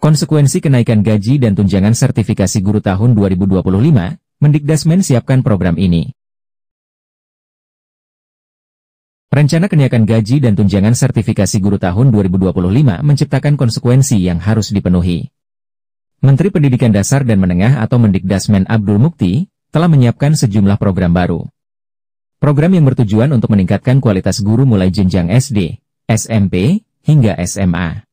Konsekuensi kenaikan gaji dan tunjangan sertifikasi guru tahun 2025, Mendikdasmen siapkan program ini. Rencana kenaikan gaji dan tunjangan sertifikasi guru tahun 2025 menciptakan konsekuensi yang harus dipenuhi. Menteri Pendidikan Dasar dan Menengah atau Mendikdasmen Abdul Mu'ti telah menyiapkan sejumlah program baru. Program yang bertujuan untuk meningkatkan kualitas guru mulai jenjang SD, SMP, hingga SMA.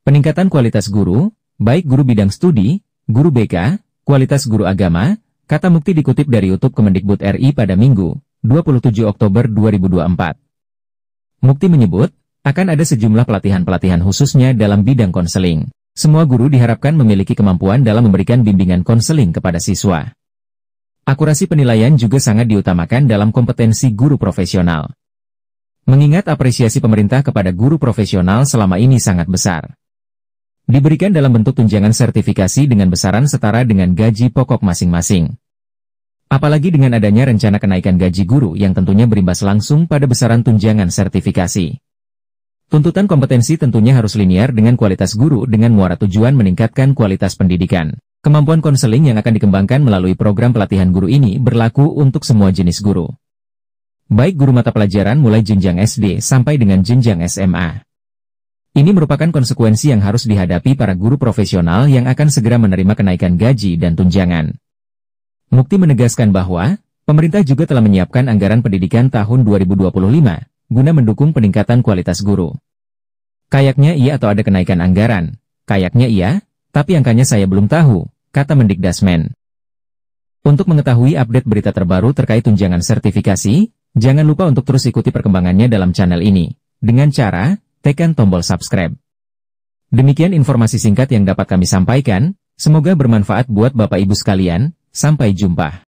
Peningkatan kualitas guru, baik guru bidang studi, guru BK, kualitas guru agama, kata Mu'ti dikutip dari YouTube Kemendikbud RI pada Minggu, 27 Oktober 2024. Mu'ti menyebut, akan ada sejumlah pelatihan-pelatihan khususnya dalam bidang konseling. Semua guru diharapkan memiliki kemampuan dalam memberikan bimbingan konseling kepada siswa. Akurasi penilaian juga sangat diutamakan dalam kompetensi guru profesional. Mengingat apresiasi pemerintah kepada guru profesional selama ini sangat besar. Diberikan dalam bentuk tunjangan sertifikasi dengan besaran setara dengan gaji pokok masing-masing. Apalagi dengan adanya rencana kenaikan gaji guru yang tentunya berimbas langsung pada besaran tunjangan sertifikasi. Tuntutan kompetensi tentunya harus linear dengan kualitas guru dengan muara tujuan meningkatkan kualitas pendidikan. Kemampuan konseling yang akan dikembangkan melalui program pelatihan guru ini berlaku untuk semua jenis guru. Baik guru mata pelajaran mulai jenjang SD sampai dengan jenjang SMA. Ini merupakan konsekuensi yang harus dihadapi para guru profesional yang akan segera menerima kenaikan gaji dan tunjangan. Mu'ti menegaskan bahwa, pemerintah juga telah menyiapkan anggaran pendidikan tahun 2025, guna mendukung peningkatan kualitas guru. Kayaknya iya atau ada kenaikan anggaran, kayaknya iya, tapi angkanya saya belum tahu, kata Mendikdasmen. Untuk mengetahui update berita terbaru terkait tunjangan sertifikasi, jangan lupa untuk terus ikuti perkembangannya dalam channel ini, dengan cara tekan tombol subscribe. Demikian informasi singkat yang dapat kami sampaikan, semoga bermanfaat buat Bapak Ibu sekalian, sampai jumpa.